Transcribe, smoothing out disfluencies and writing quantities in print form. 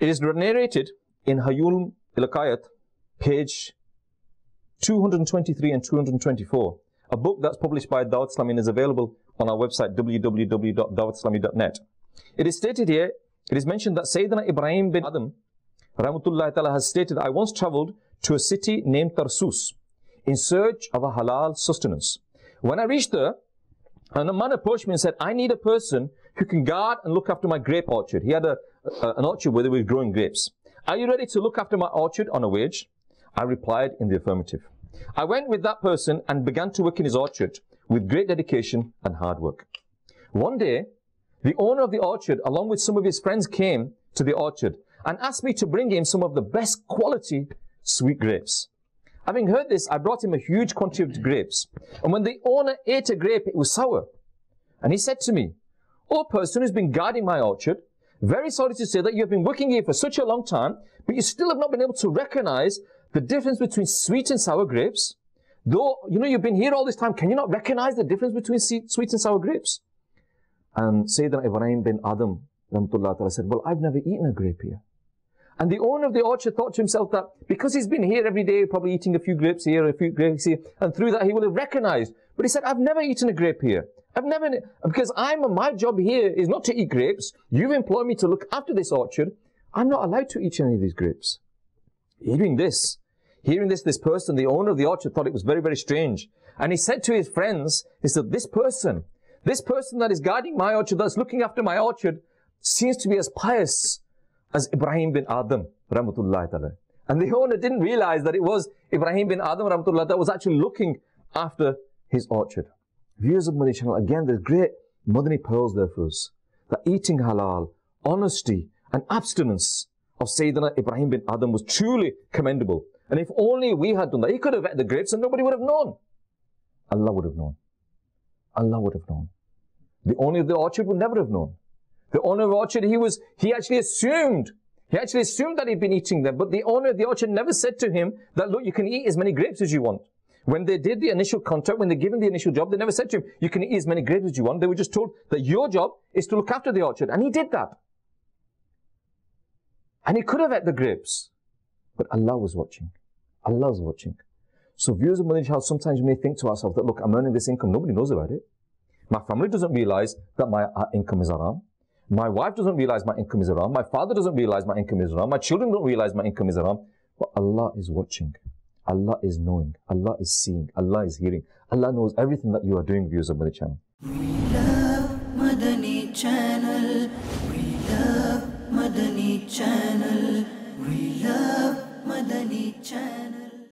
It is narrated in Hayul Ilqayat, page 223 and 224, a book that's published by Dawat-e-Islami and is available on our website www.dawateslami.net. It is stated here, it is mentioned that Sayyidina Ibrahim bin Adam Rahmatullahi Ta'ala has stated, I once travelled to a city named Tarsus in search of a halal sustenance. When I reached there, a man approached me and said, I need a person who can guard and look after my grape orchard. He had an orchard where they were growing grapes. Are you ready to look after my orchard on a wage? I replied in the affirmative. I went with that person and began to work in his orchard with great dedication and hard work. One day, the owner of the orchard along with some of his friends came to the orchard and asked me to bring him some of the best quality sweet grapes. Having heard this, I brought him a huge quantity of grapes. And when the owner ate a grape, it was sour. And he said to me, O person who's been guarding my orchard, very sorry to say that you have been working here for such a long time, but you still have not been able to recognize the difference between sweet and sour grapes. Though, you know, you've been here all this time, can you not recognize the difference between sweet and sour grapes? And Sayyidina Ibrahim bin Adam said, well, I've never eaten a grape here. And the owner of the orchard thought to himself that because he's been here every day, probably eating a few grapes here, a few grapes here, and through that he will have recognized. But he said, I've never eaten a grape here. I've never, because my job here is not to eat grapes. You've employed me to look after this orchard. I'm not allowed to eat any of these grapes. Hearing this, this person, the owner of the orchard, thought it was very, very strange. And he said to his friends, he said, this person that is guarding my orchard, that's looking after my orchard, seems to be as pious as Ibrahim bin Adam Rahmatullahi Ta'ala. And the owner didn't realize that it was Ibrahim bin Adam Rahmatullahi that was actually looking after his orchard. Viewers of Madani Channel, again, there's great Madani pearls there for us. That eating halal, honesty and abstinence of Sayyidina Ibrahim bin Adam was truly commendable. And if only we had done that, he could have ate the grapes and nobody would have known. Allah would have known. Allah would have known. The owner of the orchard would never have known. The owner of the orchard, he actually assumed that he'd been eating them. But the owner of the orchard never said to him that, look, you can eat as many grapes as you want. When they did the initial contract, when they gave him the initial job, they never said to him, you can eat as many grapes as you want. They were just told that your job is to look after the orchard. And he did that. And he could have ate the grapes. But Allah was watching. Allah was watching. So viewers of Madani Channel, sometimes you may think to ourselves that, look, I'm earning this income. Nobody knows about it. My family doesn't realize that my income is haram. My wife doesn't realize my income is haram. My father doesn't realize my income is haram. My children don't realize my income is haram. But Allah is watching. Allah is knowing. Allah is seeing. Allah is hearing. Allah knows everything that you are doing, viewers of Madani Channel. We love Madani Channel. We love Madani Channel. We love Madani Channel.